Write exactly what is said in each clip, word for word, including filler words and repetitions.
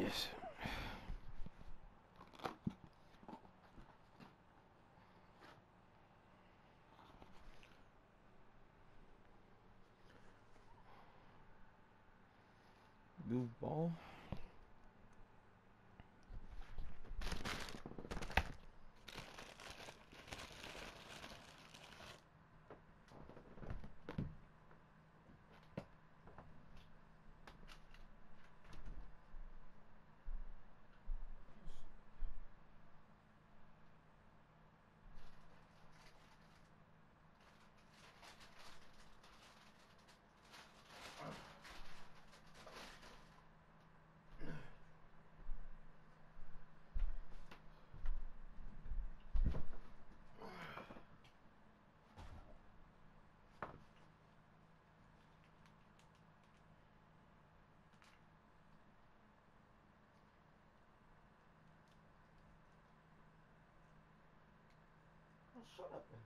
Yes. Goofball. Oh, shut up, man.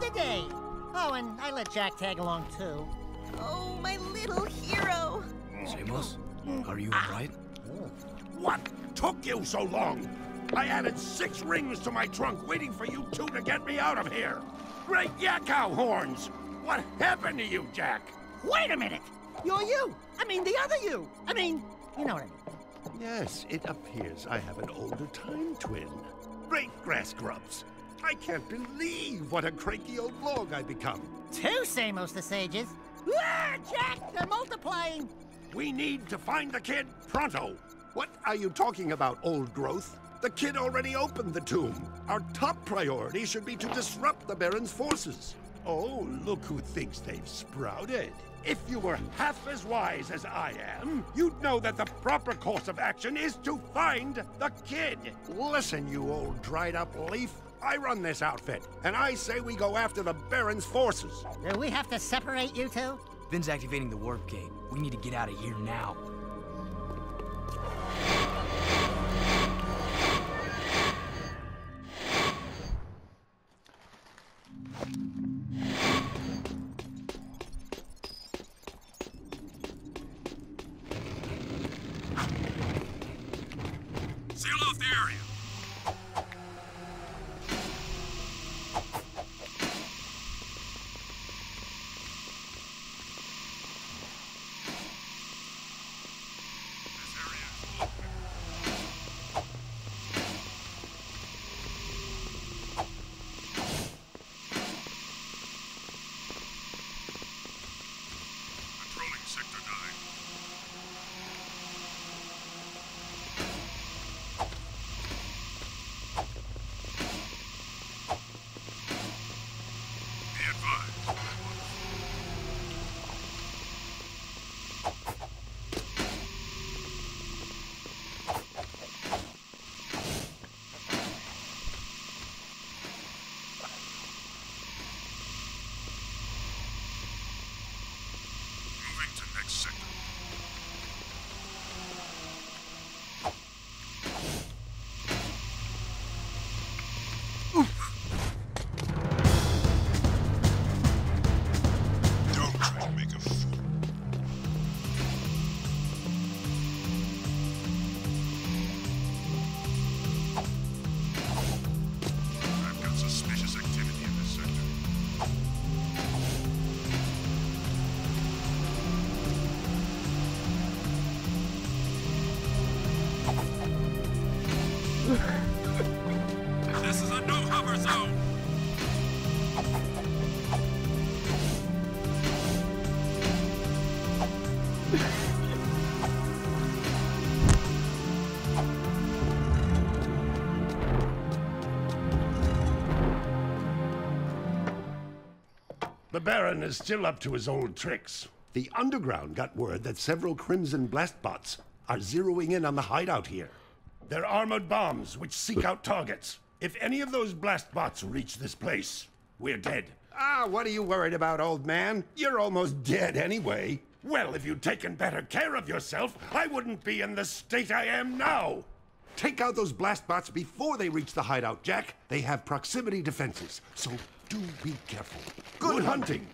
saved the day. Oh, and I let Jack tag along too. Oh, my little hero. Seamus, are you alright? What took you so long? I added six rings to my trunk waiting for you two to get me out of here. Great Yakow horns! What happened to you, Jack? Wait a minute! You're you! I mean the other you! I mean, you know what I mean. Yes, it appears I have an older time twin. Great grass grubs! I can't believe what a cranky old log I become. Two Samos the Sages? Ah, Jack! They're multiplying! We need to find the kid pronto! What are you talking about, old growth? The kid already opened the tomb. Our top priority should be to disrupt the Baron's forces. Oh, look who thinks they've sprouted. If you were half as wise as I am, you'd know that the proper course of action is to find the kid. Listen, you old dried-up leaf. I run this outfit, and I say we go after the Baron's forces. Do we have to separate you two? Finn's activating the warp gate. We need to get out of here now. The Baron is still up to his old tricks. The Underground got word that several Crimson blastbots are zeroing in on the hideout here. They're armored bombs which seek out targets. If any of those blastbots reach this place, we're dead. Ah, what are you worried about, old man? You're almost dead anyway. Well, if you'd taken better care of yourself, I wouldn't be in the state I am now. Take out those blastbots before they reach the hideout, Jack. They have proximity defenses, so do be careful. Good, Good hunting!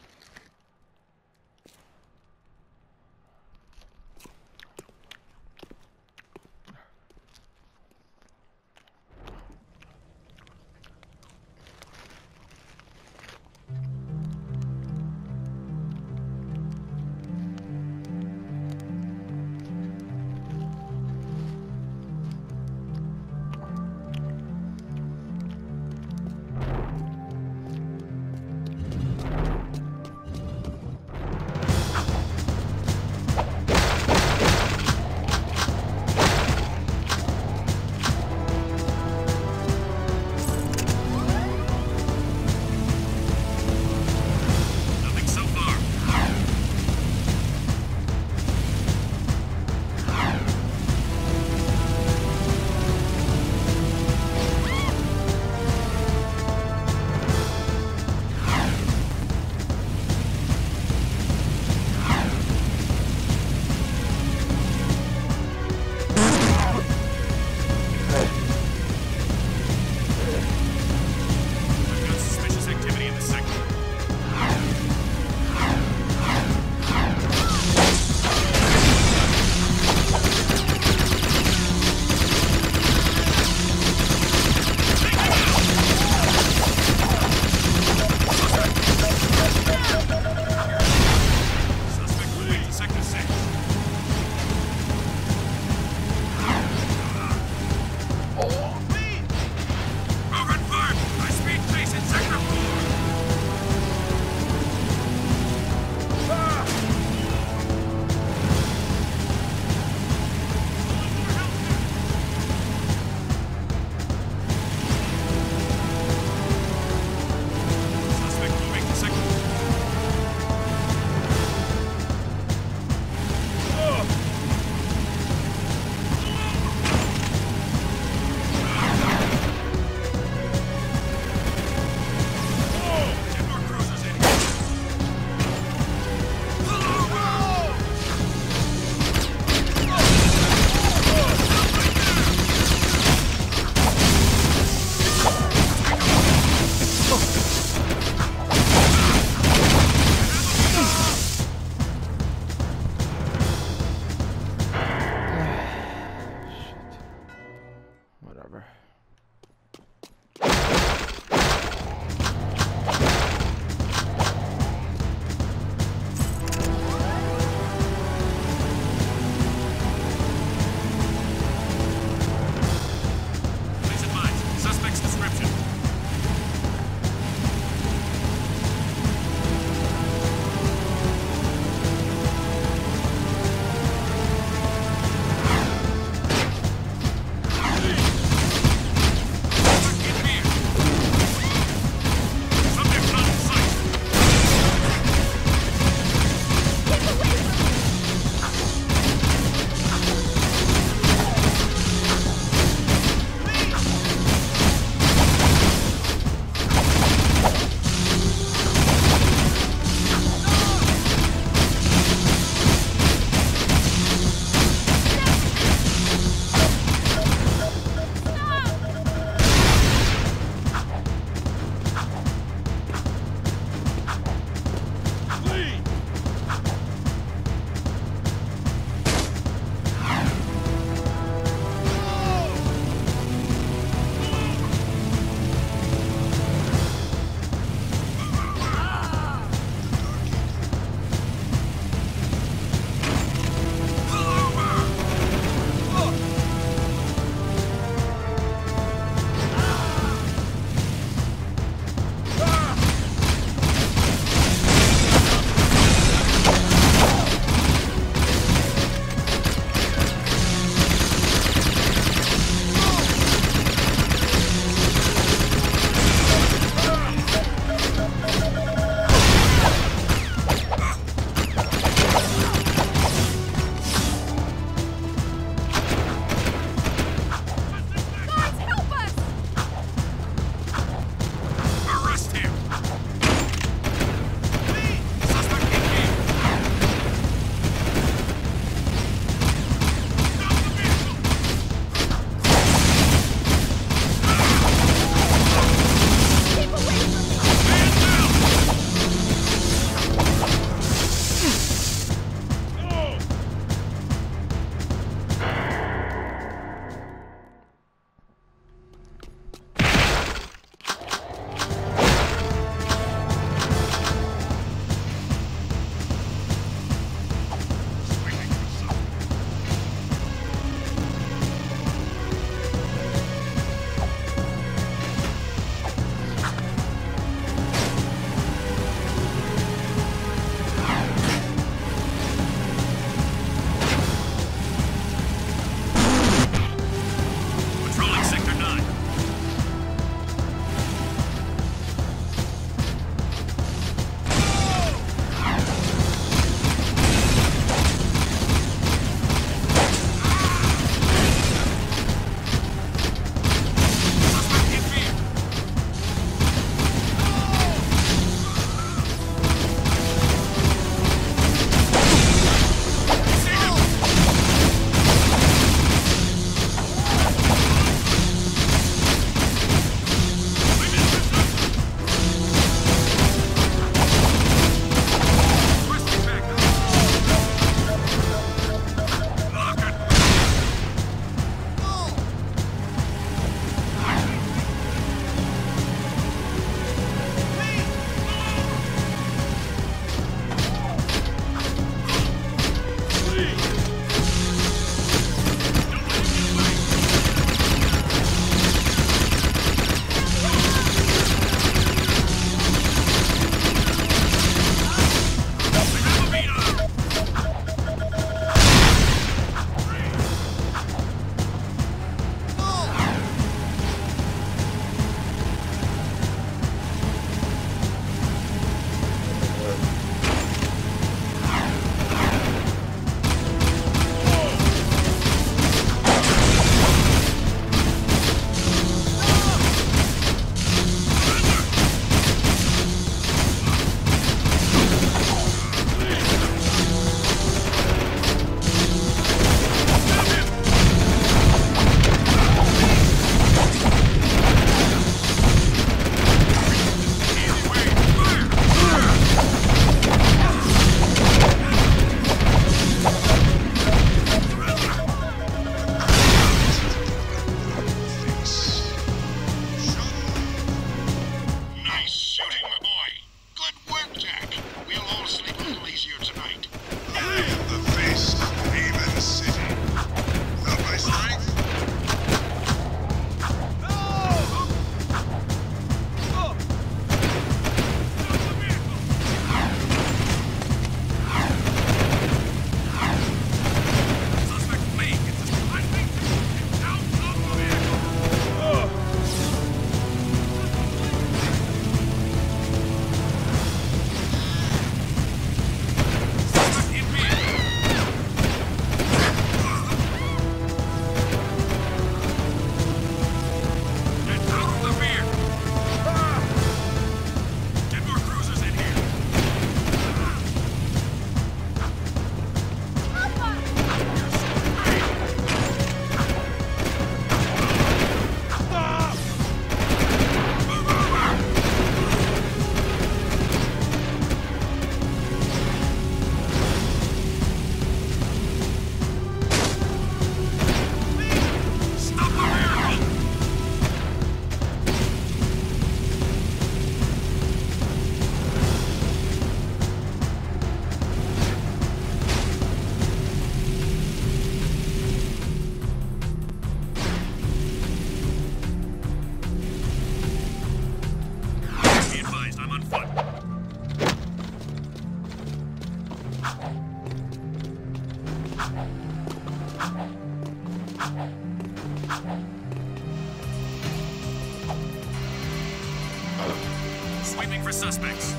Sweeping for suspects.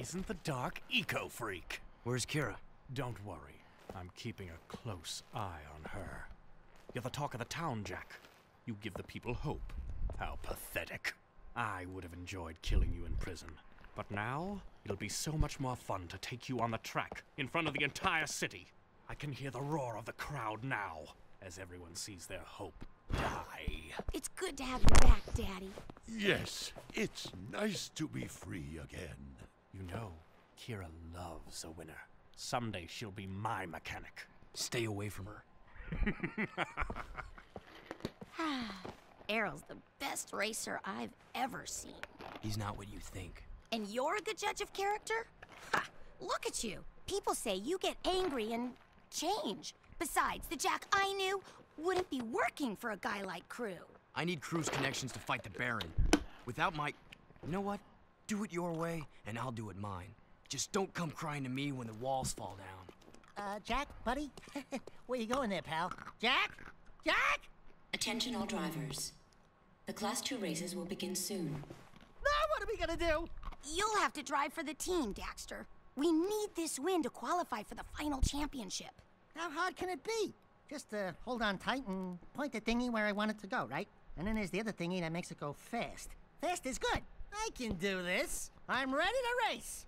Isn't the dark eco freak? Where's Kira? Don't worry. I'm keeping a close eye on her. You're the talk of the town, Jack. You give the people hope. How pathetic. I would have enjoyed killing you in prison. But now, it'll be so much more fun to take you on the track, in front of the entire city. I can hear the roar of the crowd now, as everyone sees their hope die. It's good to have you back, Daddy. Yes, it's nice to be free again. You know, Kira loves a winner. Someday she'll be my mechanic. Stay away from her. Errol's the best racer I've ever seen. He's not what you think. And you're a good judge of character? Ha! Look at you. People say you get angry and change. Besides, the Jack I knew wouldn't be working for a guy like Crew. I need Crew's connections to fight the Baron. Without my... You know what? Do it your way, and I'll do it mine. Just don't come crying to me when the walls fall down. Uh, Jack, buddy? Where you going there, pal? Jack? Jack? Attention all drivers. The Class two races will begin soon. Now what are we gonna do? You'll have to drive for the team, Daxter. We need this win to qualify for the final championship. How hard can it be? Just uh, hold on tight and point the thingy where I want it to go, right? And then there's the other thingy that makes it go fast. Fast is good. I can do this. I'm ready to race.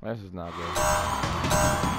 This is not good.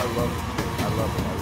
I love it. I love it.